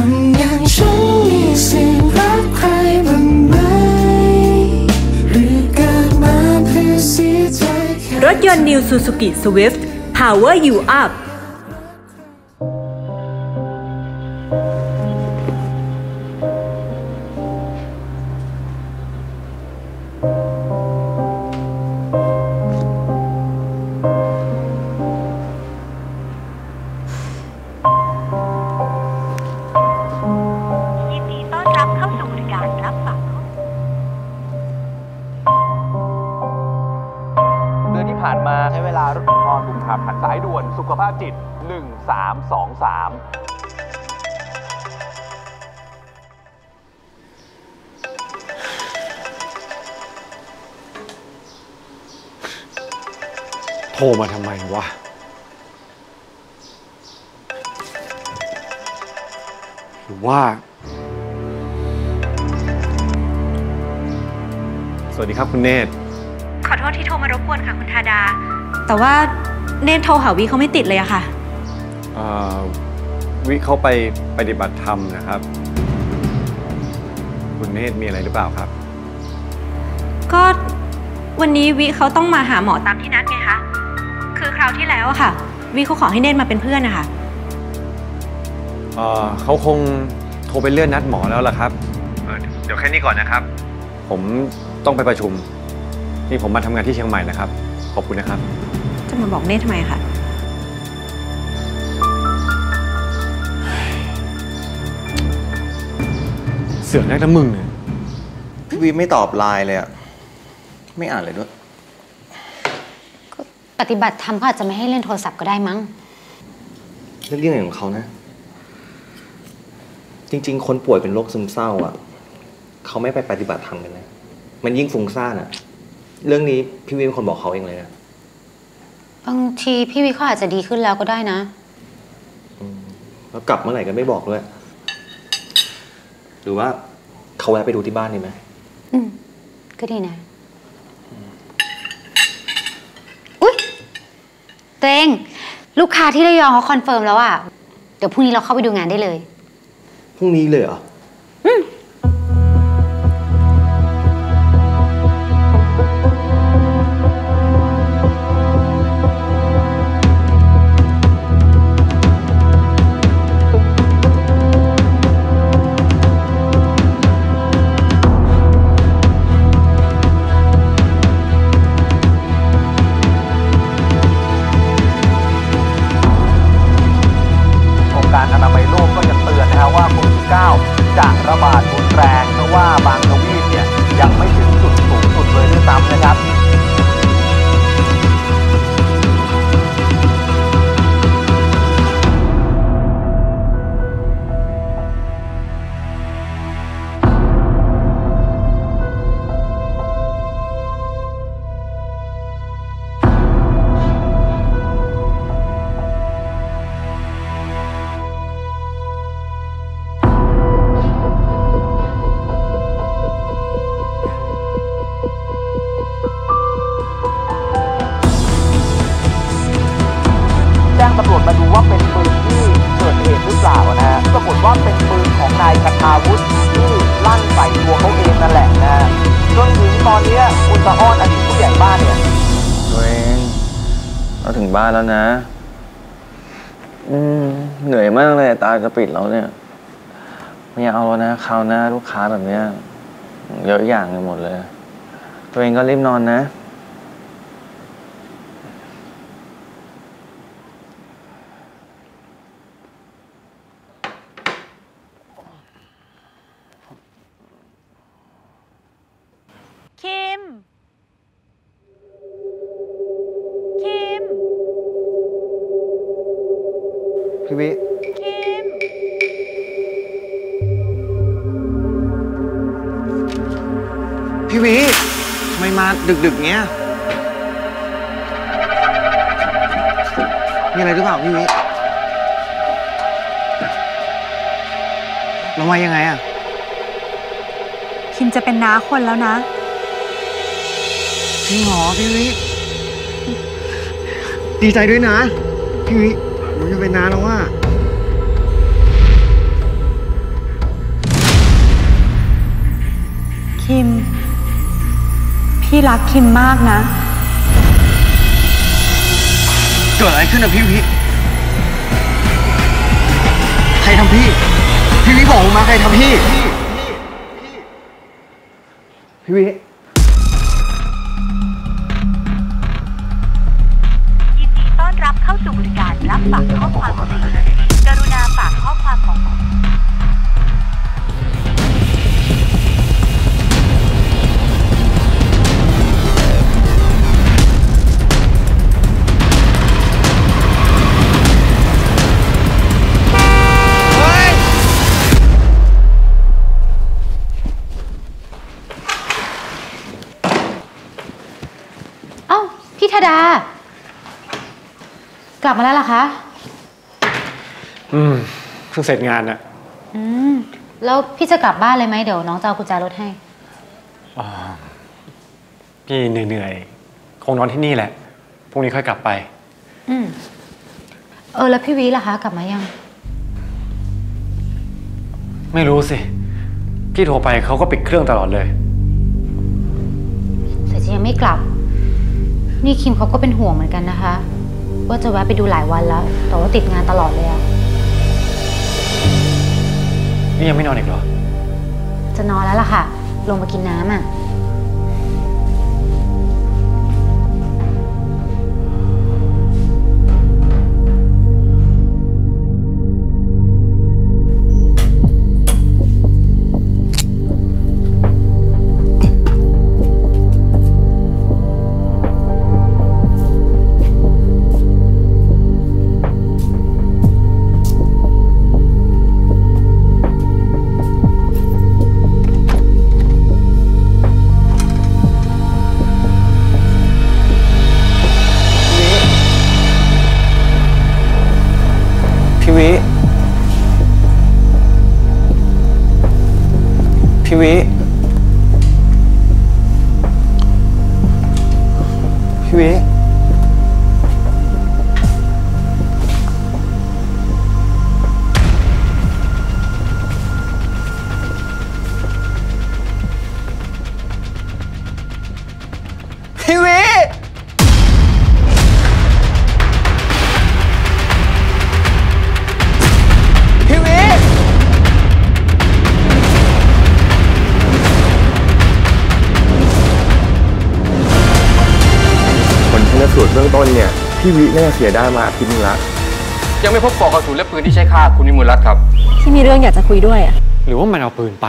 คนอย่างฉันมีสิทธิ์รักใครบ้างไหมหรือเกิดมาเพื่อเสียใจรถยนต์ New Suzuki Swift Power You Upใช้เวลารถพอถูกขับผ่านสายด่วนสุขภาพจิต1323โทรมาทำไมวะหรือว่าสวัสดีครับคุณเนตรขอโทษที่โทรมารบกวนค่ะคุณธาดาแต่ว่าเนตรโทรหาวิเขาไม่ติดเลยอะค่ะวิเขาไปปฏิบัติธรรมนะครับคุณเนตรมีอะไรหรือเปล่าครับก็วันนี้วิเขาต้องมาหาหมอตามที่นัดไงคะคือคราวที่แล้วอะค่ะวิเขาขอให้เนตรมาเป็นเพื่อนนะคะเขาคงโทรไปเลื่อนนัดหมอแล้วล่ะครับเดี๋ยวแค่นี้ก่อนนะครับผมต้องไปประชุมนี่ผมมาทำงานที่เชียงใหม่นะครับขอบคุณนะครับจะมาบอกเนตรทำไมคะเสือกนักนะมึงเนี่ยพี่วีไม่ตอบไลน์เลยอะไม่อ่านเลยด้วยก็ปฏิบัติธรรมก็อาจจะไม่ให้เล่นโทรศัพท์ก็ได้มั้งเรื่องอะไรของเขานะจริงๆคนป่วยเป็นโรคซึมเศร้าอะเขาไม่ไปปฏิบัติธรรมกันนะมันยิ่งฟุ้งซ่านอะเรื่องนี้พี่วีเป็นคนบอกเขาเองเลยนะบางทีพี่วีเขาอาจจะดีขึ้นแล้วก็ได้นะแล้วกลับเมื่อไหร่กันไม่บอกด้วยหรือว่าเขาแวะไปดูที่บ้านดีไหมก็ดีนะอุ๊ยเตงลูกค้าที่ระยองเขาคอนเฟิร์มแล้วอ่ะเดี๋ยวพรุ่งนี้เราเข้าไปดูงานได้เลยพรุ่งนี้เลยเหรอจะระบาดรุนแรงเพราะว่าบางทวีปเนี่ยยังไม่ถึงจุดสูงสุดเลยด้วยซ้ำนะครับตำรวจมาดูว่าเป็นปืนที่เกิดเหตุหรือเปล่านะปรากฏว่าเป็นปืนของนายคทาวุฒิที่ลั่นใส่ตัวเขาเองนั่นแหละนะจนถึงตอนนี้คุณตาอ้อนอดีตผู้ใหญ่บ้านเนี่ยตัวเองเราถึงบ้านแล้วนะเหนื่อยมากเลยตาจะปิดแล้วเนี่ยไม่อยากเอาแล้วนะคราวหน้าลูกค้าแบบเนี้ยเยอะอย่างเลยหมดเลยตัวเองก็รีบนอนนะพี่วิพี่วิทำไมมาดึกๆเงี้ยมีอะไรหรือเปล่าพี่วิเรามายังไงอะคิมจะเป็นน้าคนแล้วนะจริงเหรอพี่วิดีใจด้วยนะพี่วิมันจะเป็นน้าแล้วว่า พี่รักคิมมากนะเกิดอะไรขึ้นนะพี่วิใครทำพี่พี่วิบอกมาใครทำพี่พี่วิยินดีต้อนรับเข้าสู่บริการรับฝากข้อความฟรีกรุณาฝากข้อความของพี่ธดากลับมาแล้วล่ะคะเพิ่งเสร็จงานนะแล้วพี่จะกลับบ้านเลยไหมเดี๋ยวน้องจะเอากุญแจรถให้พี่เหนื่อยๆคงนอนที่นี่แหละพรุ่งนี้ค่อยกลับไปแล้วพี่วิล่ะคะกลับมายังไม่รู้สิพี่โทรไปเขาก็ปิดเครื่องตลอดเลยแต่จะยังไม่กลับนี่คิมเขาก็เป็นห่วงเหมือนกันนะคะว่าจะแวะไปดูหลายวันแล้วแต่ว่าติดงานตลอดเลยอะนี่ยังไม่นอนอีกเหรอจะนอนแล้วล่ะค่ะลงมากินน้ำอะพี่วิน่าเสียได้มาทีนึงละยังไม่พบปลอกกระสุนและปืนที่ใช้ฆ่าคุณวิมลรัตน์ครับที่มีเรื่องอยากจะคุยด้วยหรือว่ามันเอาปืนไป